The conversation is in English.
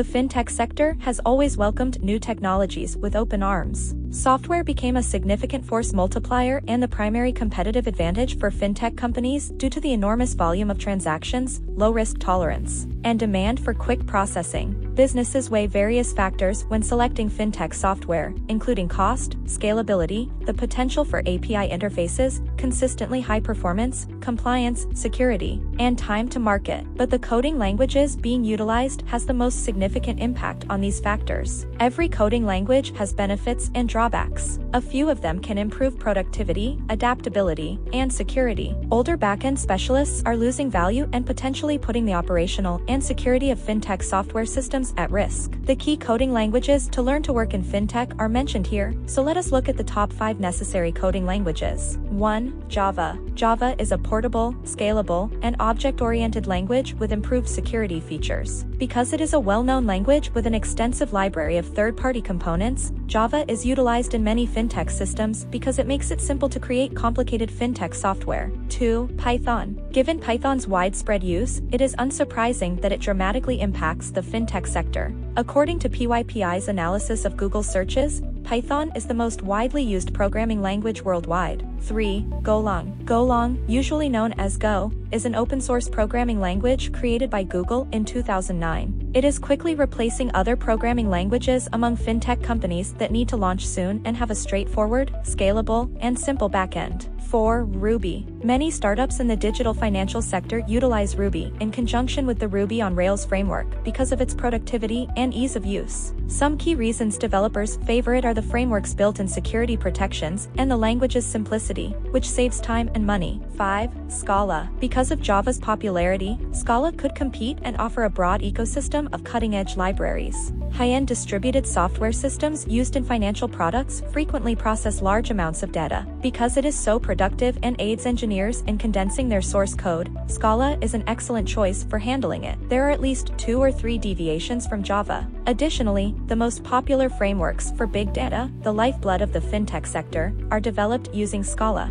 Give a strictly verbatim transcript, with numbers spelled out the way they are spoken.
The fintech sector has always welcomed new technologies with open arms. Software became a significant force multiplier and the primary competitive advantage for fintech companies due to the enormous volume of transactions, low risk tolerance, and demand for quick processing. Businesses weigh various factors when selecting fintech software, including cost, scalability, the potential for A P I interfaces, consistently high performance, compliance, security, and time to market. But the coding languages being utilized has the most significant impact on these factors. Every coding language has benefits and drawbacks. A few of them can improve productivity, adaptability, and security. Older backend specialists are losing value and potentially putting the operational and security of fintech software systems at risk. The key coding languages to learn to work in fintech are mentioned here, so let us look at the top five necessary coding languages. one. Java. Java is a portable, scalable, and object-oriented language with improved security features. Because it is a well-known language with an extensive library of third-party components, Java is utilized in many fintech systems because it makes it simple to create complicated fintech software. two. Python. Given Python's widespread use, it is unsurprising that it dramatically impacts the fintech sector. According to P Y P I's analysis of Google searches, Python is the most widely used programming language worldwide. three. GoLang. GoLang, usually known as Go, is an open-source programming language created by Google in two thousand nine. It is quickly replacing other programming languages among fintech companies that need to launch soon and have a straightforward, scalable, and simple backend. four. Ruby. Many startups in the digital financial sector utilize Ruby in conjunction with the Ruby on Rails framework because of its productivity and ease of use. Some key reasons developers favor it are the framework's built-in security protections and the language's simplicity, which saves time and money. five. Scala. Because of Java's popularity, Scala could compete and offer a broad ecosystem of cutting-edge libraries. High-end distributed software systems used in financial products frequently process large amounts of data. Because it is so productive and aids engineers in condensing their source code, Scala is an excellent choice for handling it. There are at least two or three deviations from Java. Additionally, the most popular frameworks for big data, the lifeblood of the fintech sector, are developed using Scala.